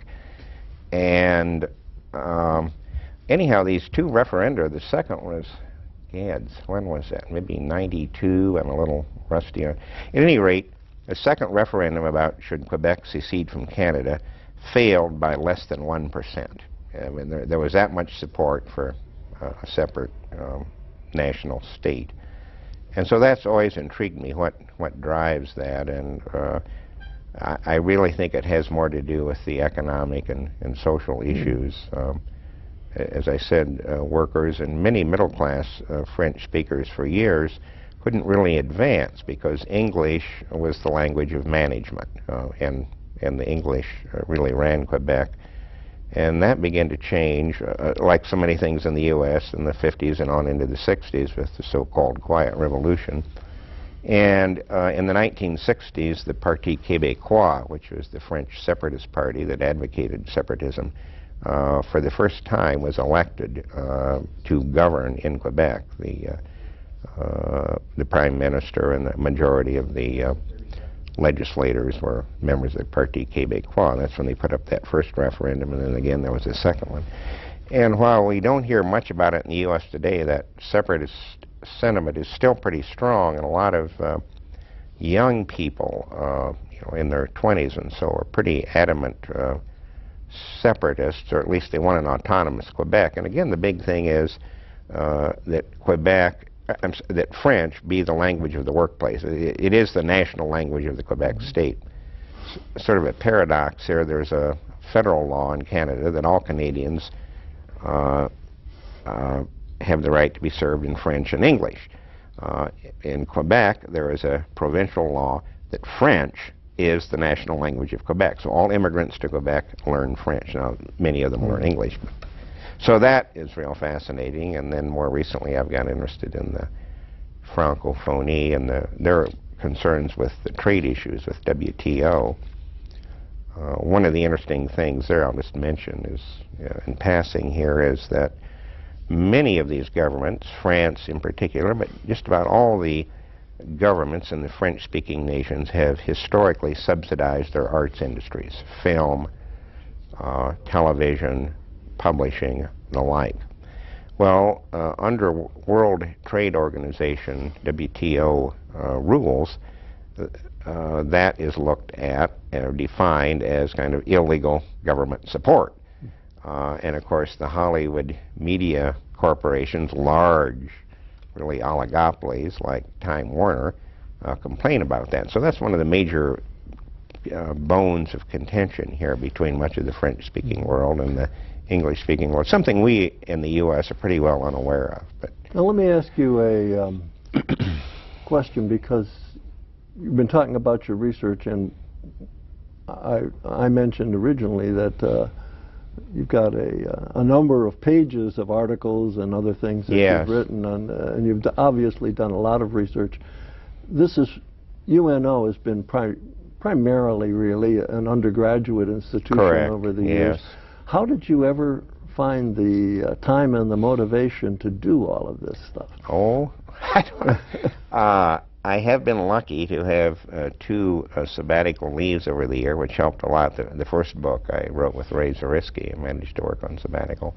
And um, anyhow, these two referenda, the second was, gads, when was that? Maybe ninety-two, I'm a little rusty. At any rate, the second referendum about should Quebec secede from Canada failed by less than one percent. I mean, there, there was that much support for uh, a separate um, national state, and so that's always intrigued me. What what drives that? And uh, I, I really think it has more to do with the economic and, and social issues. Um, as I said, uh, workers and many middle-class uh, French speakers for years couldn't really advance because English was the language of management, uh, and and the English uh, really ran Quebec, and that began to change, uh, like so many things in the U S in the fifties and on into the sixties with the so-called Quiet Revolution, and uh, in the nineteen sixties the Parti Québécois, which was the French separatist party that advocated separatism, uh, for the first time was elected uh, to govern in Quebec. The uh, Uh, the Prime Minister and the majority of the uh, legislators were members of the Parti Québécois. That's when they put up that first referendum, and then again there was a second one. And while we don't hear much about it in the U S today, that separatist sentiment is still pretty strong, and a lot of uh, young people uh, you know, in their twenties and so are pretty adamant uh, separatists, or at least they want an autonomous Quebec. And again, the big thing is uh, that Quebec, I'm s that French be the language of the workplace. It, it is the national language of the Quebec state. S sort of a paradox here. There's a federal law in Canada that all Canadians uh, uh, have the right to be served in French and English. Uh, in Quebec, there is a provincial law that French is the national language of Quebec. So all immigrants to Quebec learn French. Now, many of them learn English. So that is real fascinating. And then more recently, I've got interested in the Francophonie and the, their concerns with the trade issues with W T O. Uh, one of the interesting things there I'll just mention is, uh, in passing here, is that many of these governments, France in particular, but just about all the governments in the French-speaking nations have historically subsidized their arts industries, film, uh, television, publishing, the like. Well, uh, under World Trade Organization, W T O uh, rules, uh, that is looked at and defined as kind of illegal government support. Uh, and of course, the Hollywood media corporations, large, really oligopolies like Time Warner, uh, complain about that. So that's one of the major uh, bones of contention here between much of the French-speaking world and the English-speaking world, something we in the U S are pretty well unaware of. But now let me ask you a um, question, because you've been talking about your research, and I, I mentioned originally that uh, you've got a, uh, a number of pages of articles and other things that yes. you've written on, uh, and you've d obviously done a lot of research. This is, U N O has been pri primarily really an undergraduate institution Correct. over the yes. years. How did you ever find the uh, time and the motivation to do all of this stuff? Oh, I don't uh, I have been lucky to have uh, two uh, sabbatical leaves over the year, which helped a lot. The, the first book I wrote with Ray Zariski, I managed to work on sabbatical.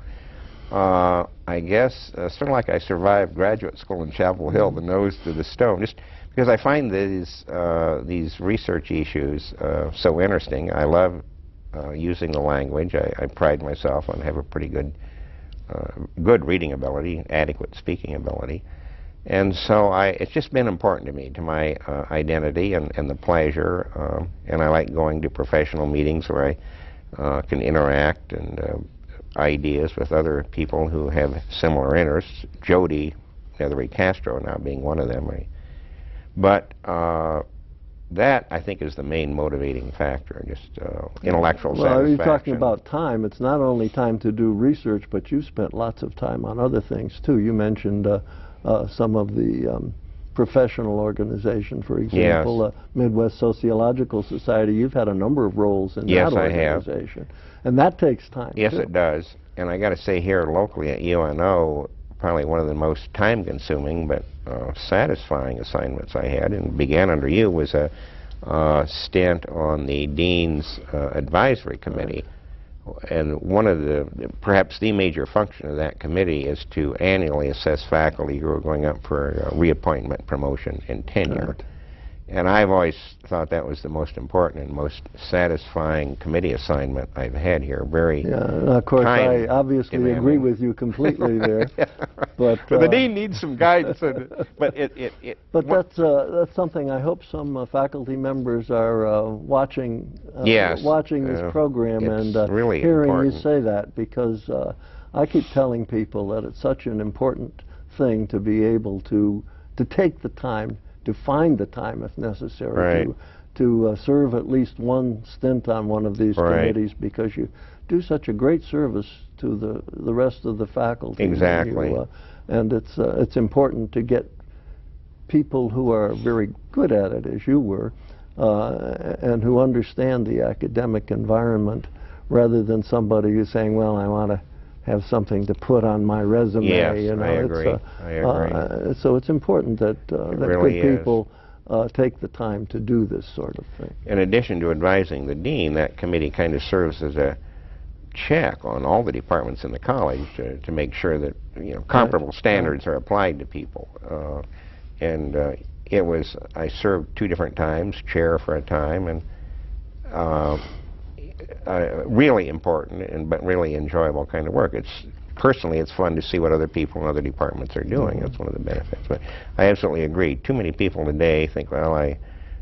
Uh, I guess, uh, sort of like I survived graduate school in Chapel Hill, the nose to the stone, just because I find these, uh, these research issues uh, so interesting. I love uh, using the language. I, I pride myself on having a pretty good, uh, good reading ability, adequate speaking ability. And so I, it's just been important to me, to my uh, identity and, and the pleasure. Uh, and I like going to professional meetings where I uh, can interact and uh, ideas with other people who have similar interests. Jody Nethery Castro now being one of them. I, but uh, that, I think, is the main motivating factor, just uh, intellectual well, satisfaction. Well, you're talking about time. It's not only time to do research, but you spent lots of time on other things, too. You mentioned Uh, Uh, some of the um, professional organizations, for example, yes. uh, Midwest Sociological Society. You've had a number of roles in yes, that organization. I have. And that takes time. Yes, too. It does. And I got to say, here locally at U N O, probably one of the most time-consuming but uh, satisfying assignments I had, and began under you, was a uh, stint on the Dean's uh, Advisory Committee. Right. And one of the, perhaps the major function of that committee is to annually assess faculty who are going up for uh, reappointment, promotion, and tenure. Right. And I've always thought that was the most important and most satisfying committee assignment I've had here. Very yeah, and of course, I obviously demanding. agree with you completely there. yeah, right. But so uh, the dean needs some guidance. and, but it, it, it but that's uh, that's something I hope some uh, faculty members are uh, watching. Uh, yes, watching this uh, program and uh, really hearing important. you say that, because uh, I keep telling people that it's such an important thing to be able to to take the time. to find the time, if necessary, right. to, to uh, serve at least one stint on one of these right. committees, because you do such a great service to the the rest of the faculty. Exactly. And, you, uh, and it's uh, it's important to get people who are very good at it, as you were, uh, and who understand the academic environment, rather than somebody who's saying, well, I want to have something to put on my resume. Yes, you know, I agree. It's, uh, I agree. Uh, so it's important that, uh, it that really good people uh, take the time to do this sort of thing. In addition to advising the dean, that committee kind of serves as a check on all the departments in the college to, to make sure that, you know, comparable right. standards right. are applied to people. Uh, and uh, it was, I served two different times, chair for a time, and uh, uh, really important and but really enjoyable kind of work. It's personally, it's fun to see what other people in other departments are doing. That's one of the benefits. But I absolutely agree. Too many people today think, well, I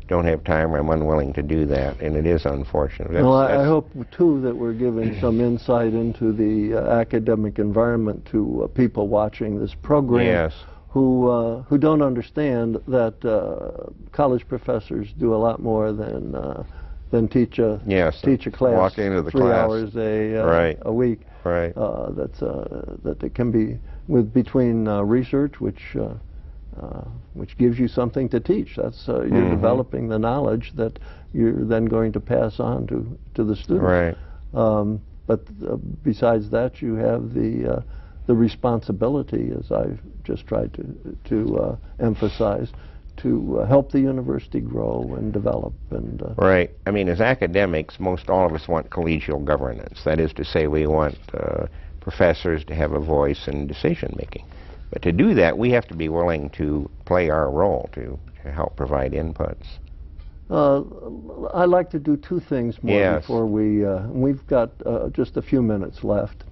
don't have time or I'm unwilling to do that, and it is unfortunate. That's, well, I, I hope, too, that we're giving some insight into the uh, academic environment to uh, people watching this program. Yes. Who, uh, who don't understand that uh, college professors do a lot more than uh, than teach a yes, teach a class walk into the three class. hours a uh, right. a week. Right. Uh, that's uh, that it can be with between uh, research, which uh, uh, which gives you something to teach. That's uh, you're mm-hmm. developing the knowledge that you're then going to pass on to to the students. Right. Um, but uh, besides that, you have the uh, the responsibility, as I've just tried to, to uh, emphasize, to uh, help the university grow and develop. And uh, Right. I mean, as academics, most all of us want collegial governance. That is to say, we want uh, professors to have a voice in decision-making. But to do that, we have to be willing to play our role to, to help provide inputs. Uh, I like to do two things more yes. before we... Uh, we've got uh, just a few minutes left.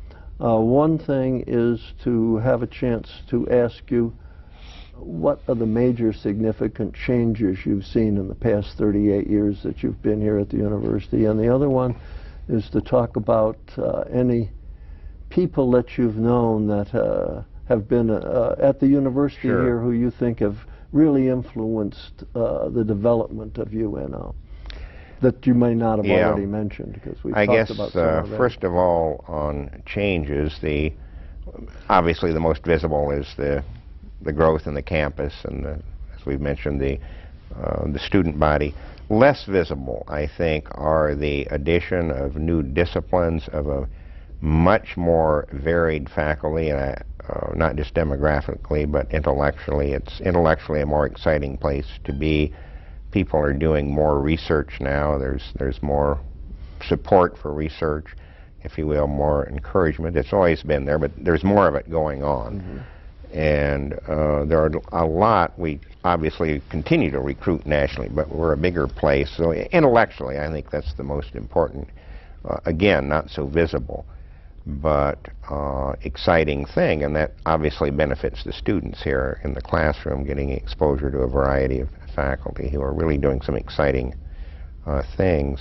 Uh, one thing is to have a chance to ask you what are the major significant changes you've seen in the past thirty-eight years that you've been here at the university, and the other one is to talk about uh, any people that you've known that uh, have been uh, at the university sure. here who you think have really influenced uh, the development of U N O that you may not have yeah. already mentioned, because we talked guess, about some uh, of that. First of all, on changes, the obviously the most visible is the the growth in the campus and, the, as we've mentioned, the uh, the student body. Less visible, I think, are the addition of new disciplines, of a much more varied faculty, and I, uh, not just demographically, but intellectually. It's intellectually a more exciting place to be. People are doing more research now. There's there's more support for research, if you will, more encouragement. It's always been there, but there's more of it going on. Mm-hmm. And uh, there are a lot. We obviously continue to recruit nationally, but we're a bigger place. So intellectually, I think that's the most important. Uh, again, not so visible, but uh, exciting thing, and that obviously benefits the students here in the classroom, getting exposure to a variety of faculty who are really doing some exciting uh, things.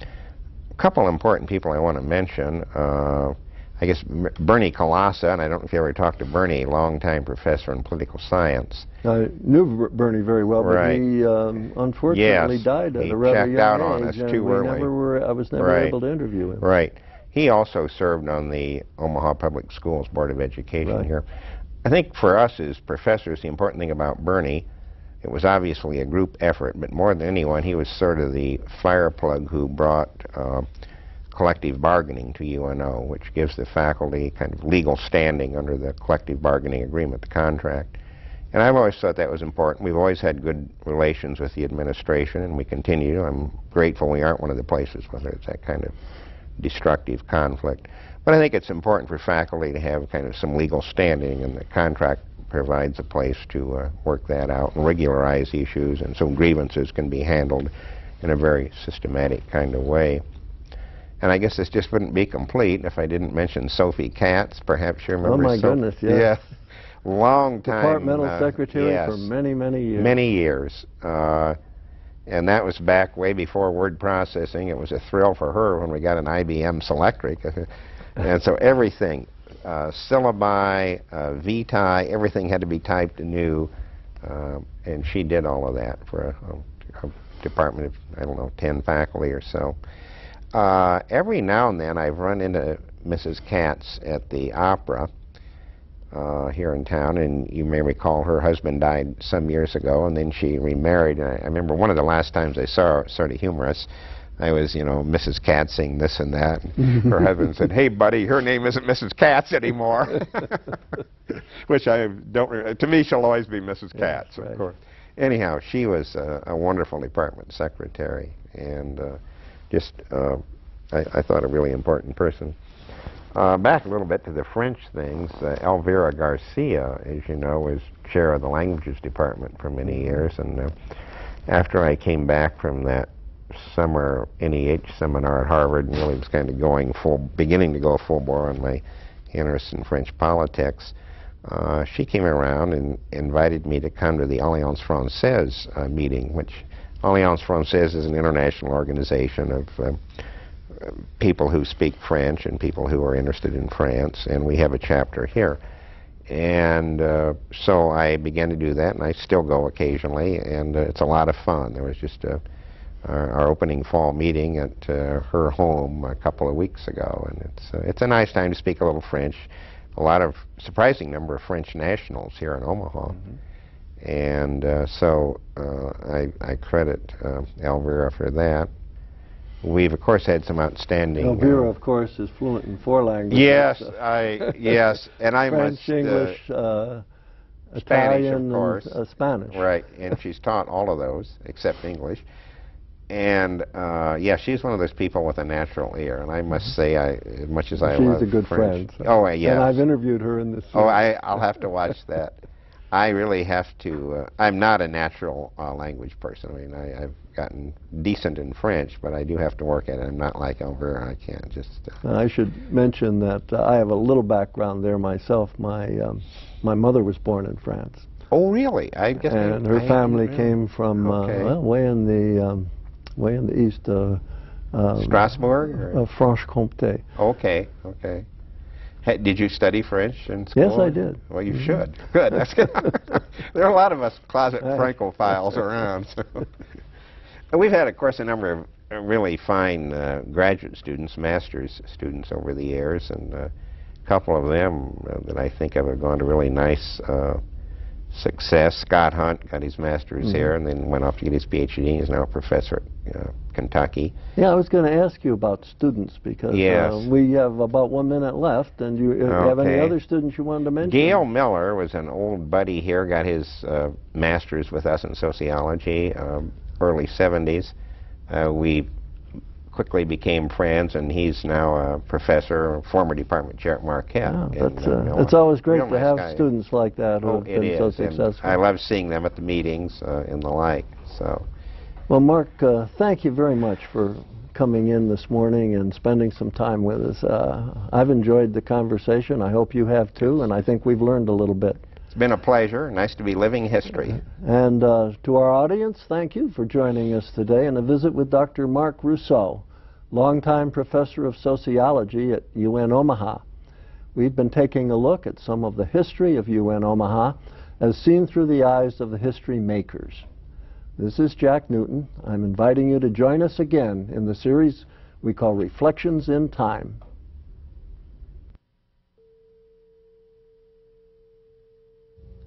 A couple important people I want to mention, uh, I guess M Bernie Colasa, and I don't know if you ever talked to Bernie, longtime professor in political science. I knew Bernie very well, but right. he um, unfortunately yes, died at a rather young out on age, us too early. Never were, I was never right. able to interview him. Right. He also served on the Omaha Public Schools Board of Education right. here. I think for us as professors, the important thing about Bernie, it was obviously a group effort, but more than anyone, he was sort of the fireplug who brought uh, collective bargaining to U N O, which gives the faculty kind of legal standing under the collective bargaining agreement, the contract. And I've always thought that was important. We've always had good relations with the administration, and we continue. I'm grateful we aren't one of the places where there's that kind of destructive conflict. But I think it's important for faculty to have kind of some legal standing, and the contract provides a place to uh, work that out and regularize issues, and so grievances can be handled in a very systematic kind of way. And I guess this just wouldn't be complete if I didn't mention Sophie Katz. Perhaps you remember. Oh my Sophie. goodness! Yeah, yeah. Long time departmental uh, secretary yes, for many, many years. Many years, uh, and that was back way before word processing. It was a thrill for her when we got an I B M Selectric, and so everything. Uh, syllabi, uh, vitae, everything had to be typed anew, uh, and she did all of that for a, a department of, I don't know, ten faculty or so. Uh, every now and then I've run into Missus Katz at the opera uh, here in town, and you may recall her husband died some years ago, and then she remarried. And I, I remember one of the last times I saw her, sort of humorous, I was, you know, Missus Katz saying this and that. And her husband said, "Hey, buddy, her name isn't Missus Katz anymore." Which I don't. To me, she'll always be Missus Yeah, Katz, of right. course. Anyhow, she was uh, a wonderful department secretary, and uh, just uh, I, I thought a really important person. Uh, back a little bit to the French things, uh, Elvira Garcia, as you know, was chair of the languages department for many years, and uh, after I came back from that summer N E H seminar at Harvard and really was kind of going full, beginning to go full bore on my interest in French politics, uh, she came around and invited me to come to the Alliance Française uh, meeting, which Alliance Française is an international organization of uh, people who speak French and people who are interested in France, and we have a chapter here. And uh, so I began to do that, and I still go occasionally, and uh, it's a lot of fun. There was just a, our, our opening fall meeting at uh, her home a couple of weeks ago, and it's, uh, it's a nice time to speak a little French. A lot of surprising number of French nationals here in Omaha. Mm-hmm. And uh, so uh, I, I credit uh, Elvira for that. We've, of course, had some outstanding... Elvira, uh, of course, is fluent in four languages. Yes, so. I, yes, and I French, must... French, English, uh, uh, Spanish, Italian, of course. And, uh, Spanish. Right, and she's taught all of those, except English. And, uh, yeah, she's one of those people with a natural ear, and I must say, I, as much as I she's love She's a good French, friend. So. Oh, uh, yes. And I've interviewed her in this... Oh, I, I'll have to watch that. I really have to, uh, I'm not a natural uh, language person. I mean, I, I've gotten decent in French, but I do have to work at it. I'm not like Elvira, I can't just... Uh, I should mention that uh, I have a little background there myself. My um, my mother was born in France. Oh, really? I guess And I, her I family came from, okay. uh, well, way in the, um, way in the east. Uh, uh, Strasbourg? Or? Uh, Franche-Comté. Okay, okay. Hey, did you study French in school? Yes, I did. Well, you mm-hmm. should. Good. That's good. There are a lot of us closet Francophiles around. So. And we've had, of course, a number of really fine uh, graduate students, master's students over the years, and uh, a couple of them uh, that I think of have gone to really nice uh, success. Scott Hunt got his master's mm-hmm. here and then went off to get his P H D. He's now a professor at uh, Kentucky. Yeah, I was going to ask you about students because yes. uh, we have about one minute left, and you, if okay. you have any other students you wanted to mention? Gail Miller was an old buddy here, got his uh, master's with us in sociology, um, early seventies. Uh, we quickly became friends, and he's now a professor, former department chair at Marquette. Oh, that's, uh, it's always great Real to nice have guy. students like that who oh, have been is, so successful. I love seeing them at the meetings uh, and the like. So. Well, Mark, uh, thank you very much for coming in this morning and spending some time with us. Uh, I've enjoyed the conversation. I hope you have too, and I think we've learned a little bit. It's been a pleasure. Nice to be living history. And uh, to our audience, thank you for joining us today in a visit with Doctor Mark Rousseau, longtime professor of sociology at U N Omaha. We've been taking a look at some of the history of U N Omaha as seen through the eyes of the history makers. This is Jack Newton. I'm inviting you to join us again in the series we call Reflections in Time.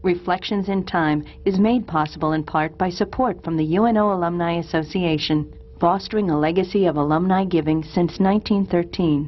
Reflections in Time is made possible in part by support from the U N O Alumni Association, fostering a legacy of alumni giving since nineteen thirteen.